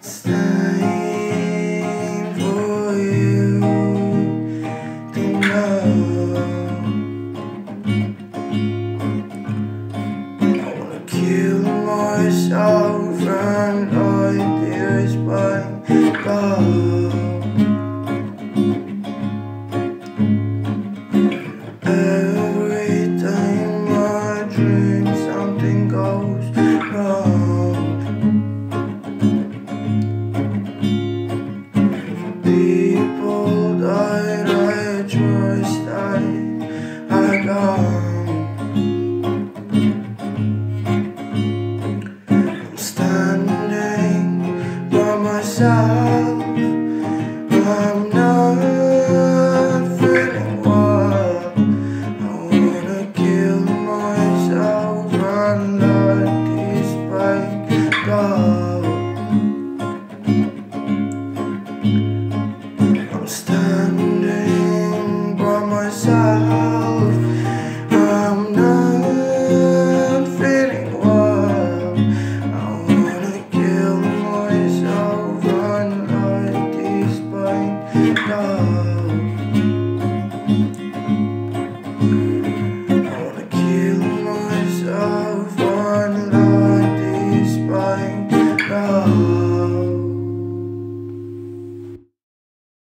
I'm not feeling well. I wanna kill myself and let this bike go. I'm standing by myself.